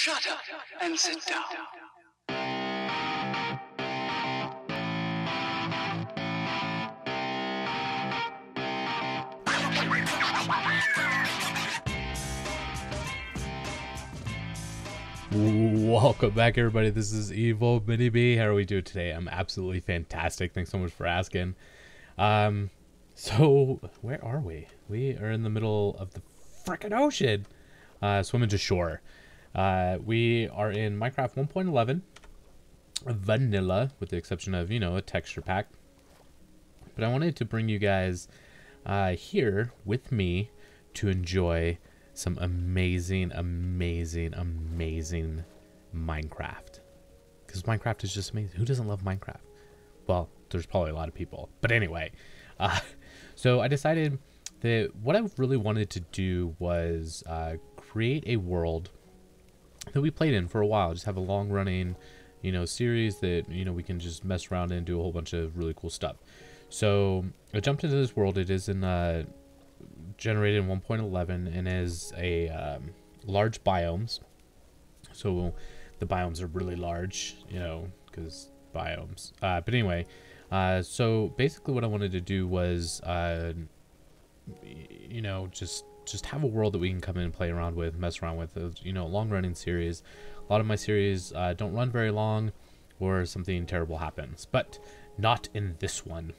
Shut up and sit down. Welcome back, everybody. This is EvolMenime. How are we doing today? I'm absolutely fantastic. Thanks so much for asking. So where are we? We are in the middle of the frickin' ocean, swimming to shore. We are in Minecraft 1.11 vanilla, with the exception of, you know, a texture pack. But I wanted to bring you guys here with me to enjoy some amazing Minecraft, because Minecraft is just amazing. Who doesn't love Minecraft? Well, there's probably a lot of people, but anyway, so I decided that what I really wanted to do was create a world that we played in for a while, just have a long running, you know, series that, you know, we can just mess around and do a whole bunch of really cool stuff. So I jumped into this world. It is in generated in 1.11 and is a large biomes. So the biomes are really large, you know, because biomes. But anyway, so basically what I wanted to do was, you know, just have a world that we can come in and play around with, mess around with, you know, long running series. A lot of my series don't run very long or something terrible happens, but not in this one.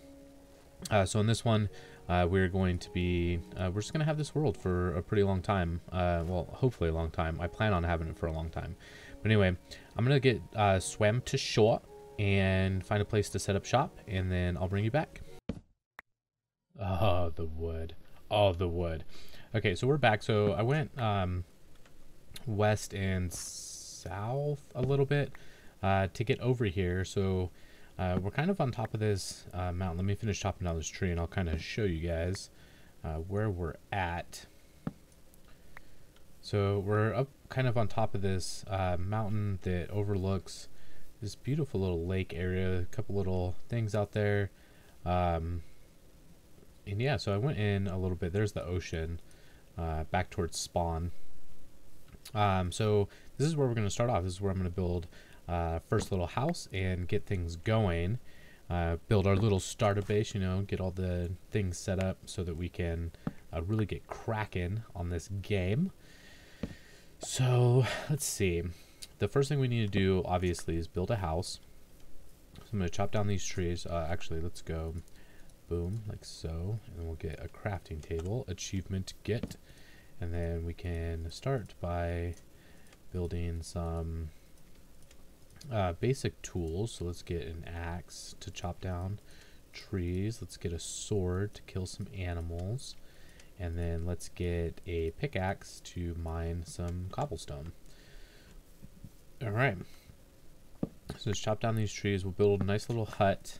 So in this one, we're going to be, we're just going to have this world for a pretty long time. Well, hopefully a long time. I plan on having it for a long time. But anyway, I'm going to get swam to shore and find a place to set up shop, and then I'll bring you back. Oh, the wood. Oh, the wood. Okay, so we're back. So I went west and south a little bit to get over here. So we're kind of on top of this mountain. Let me finish chopping down this tree and I'll kind of show you guys where we're at. So we're up kind of on top of this mountain that overlooks this beautiful little lake area, a couple little things out there. And yeah, so I went in a little bit. There's the ocean. Back towards spawn. So this is where we're going to start off. This is where I'm going to build first little house and get things going, build our little starter base, you know, get all the things set up so that we can really get cracking on this game. So let's see, the first thing we need to do obviously is build a house. So I'm going to chop down these trees. Actually, let's go boom, like so, and we'll get a crafting table achievement get, and then we can start by building some basic tools. So let's get an axe to chop down trees, let's get a sword to kill some animals, and then let's get a pickaxe to mine some cobblestone. All right, so let's chop down these trees. We'll build a nice little hut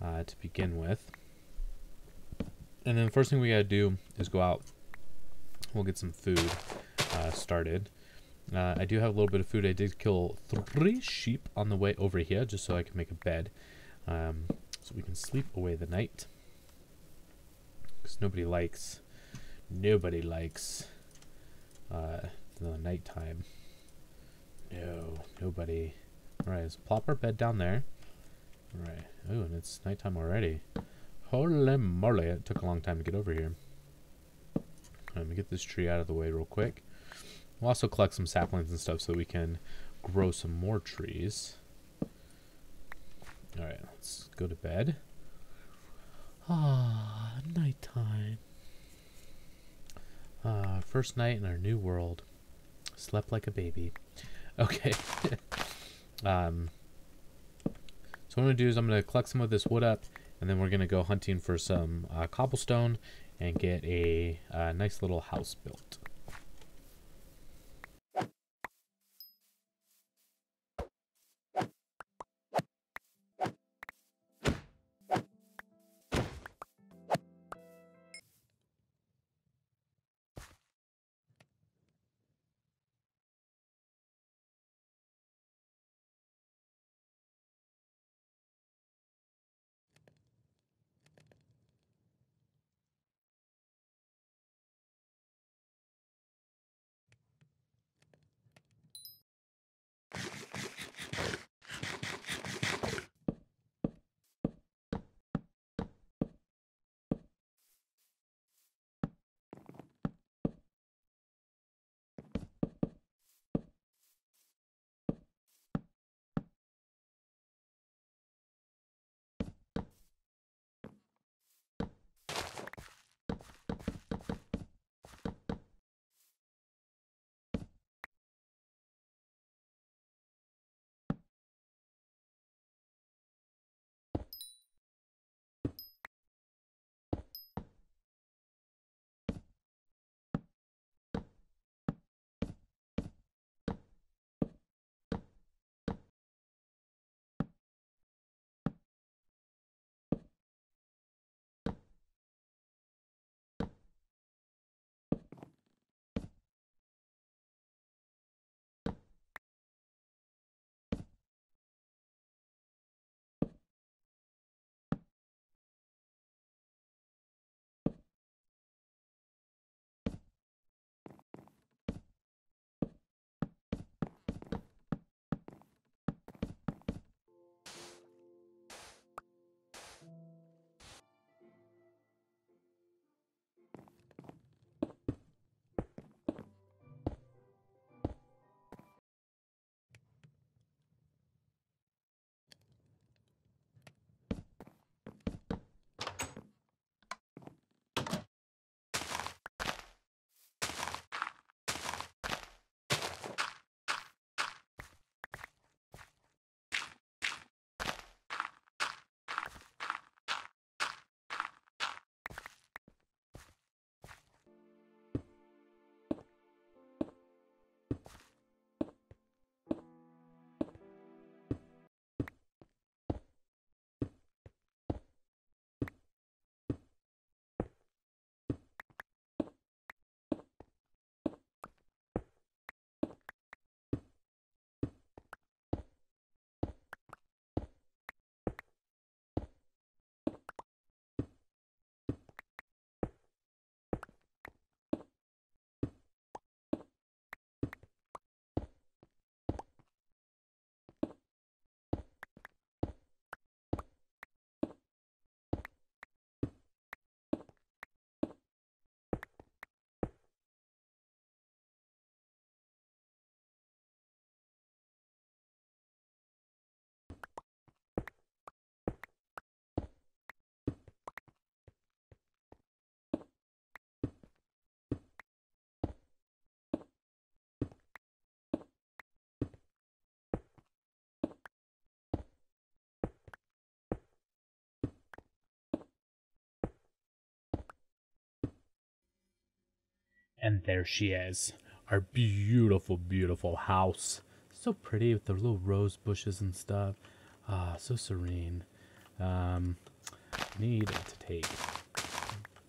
to begin with. And then the first thing we gotta do is go out. We'll get some food started. I do have a little bit of food. I did kill 3 sheep on the way over here just so I can make a bed, so we can sleep away the night, because nobody likes the nighttime. No, nobody. All right, let's plop our bed down there. All right. Oh, and it's nighttime already. Holy moly, it took a long time to get over here. Let me get this tree out of the way real quick. We'll also collect some saplings and stuff so we can grow some more trees. All right, let's go to bed. Ah, nighttime. First night in our new world. Slept like a baby. Okay. So what I'm going to do is I'm going to collect some of this wood up, and then we're going to go hunting for some cobblestone and get a nice little house built. And there she is, our beautiful, beautiful house. So pretty with the little rose bushes and stuff. Ah, so serene. Need to take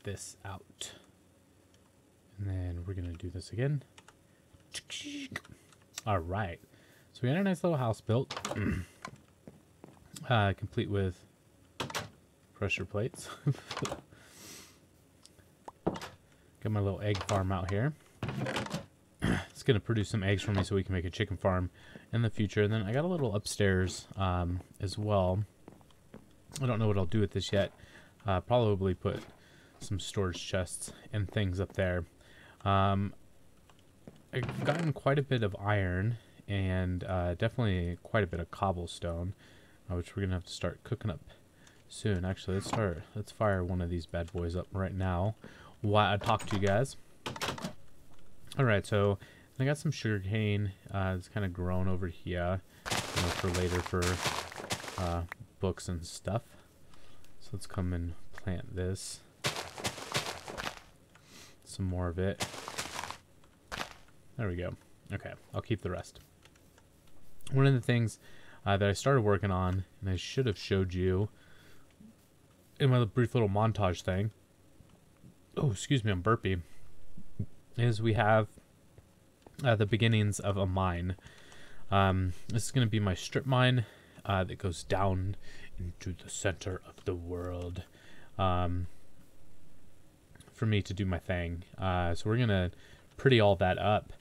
this out. And then we're gonna do this again. All right, so we got a nice little house built, complete with pressure plates. Got my little egg farm out here. It's gonna produce some eggs for me so we can make a chicken farm in the future. And then I got a little upstairs as well. I don't know what I'll do with this yet. Probably put some storage chests and things up there. I've gotten quite a bit of iron and definitely quite a bit of cobblestone, which we're gonna have to start cooking up soon. Actually, let's fire one of these bad boys up right now while I talk to you guys. All right, so I got some sugarcane. It's kind of grown over here, you know, for later for books and stuff. So let's come and plant this. Some more of it. There we go. Okay, I'll keep the rest. One of the things that I started working on, and I should have showed you in my brief little montage thing, oh, excuse me, I'm burpy, is we have the beginnings of a mine. This is going to be my strip mine that goes down into the center of the world for me to do my thing. So we're going to pretty all that up.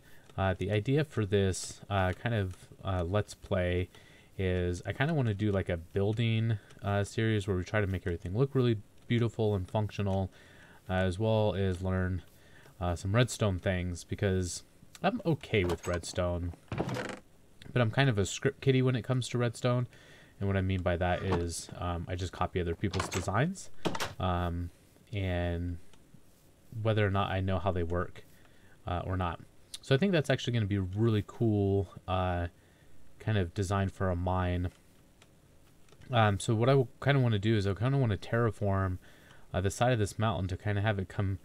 The idea for this kind of let's play is I kind of want to do like a building series where we try to make everything look really beautiful and functional, as well as learn some redstone things, because I'm okay with redstone, but I'm kind of a script kiddie when it comes to redstone. And what I mean by that is I just copy other people's designs, and whether or not I know how they work or not. So I think that's actually going to be a really cool kind of design for a mine. So what I kind of want to do is I kind of want to terraform the side of this mountain to kind of have it come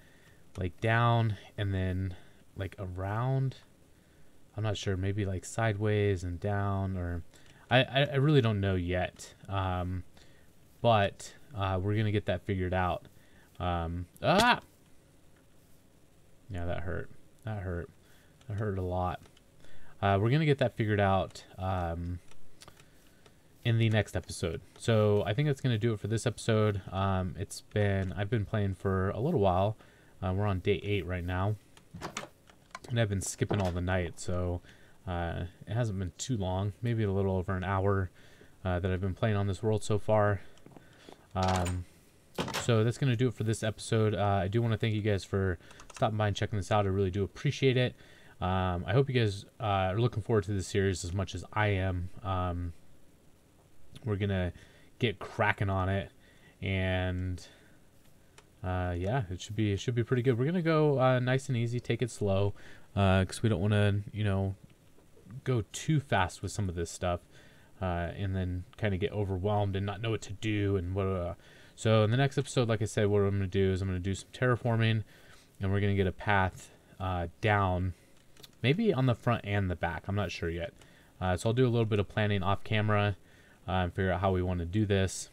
like down and then like around. I'm not sure, maybe like sideways and down, or I really don't know yet. But we're going to get that figured out. Yeah, that hurt. That hurt. I heard a lot. We're going to get that figured out in the next episode. So I think that's going to do it for this episode. I've been playing for a little while. We're on day 8 right now. And I've been skipping all the night. So it hasn't been too long. Maybe a little over an hour that I've been playing on this world so far. So that's going to do it for this episode. I do want to thank you guys for stopping by and checking this out. I really do appreciate it. I hope you guys are looking forward to this series as much as I am. We're going to get cracking on it, and yeah, it should be pretty good. We're going to go nice and easy, take it slow, because we don't want to, you know, go too fast with some of this stuff, and then kind of get overwhelmed and not know what to do and what. So in the next episode, like I said, what I'm going to do is I'm going to do some terraforming, and we're going to get a path down. Maybe on the front and the back. I'm not sure yet. So I'll do a little bit of planning off camera and figure out how we want to do this.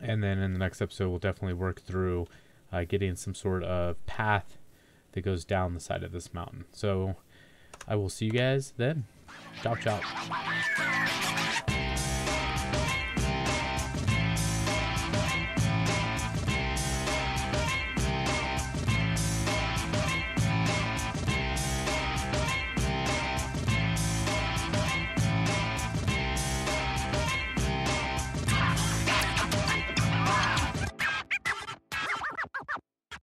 And then in the next episode, we'll definitely work through getting some sort of path that goes down the side of this mountain. So I will see you guys then. Ciao, ciao.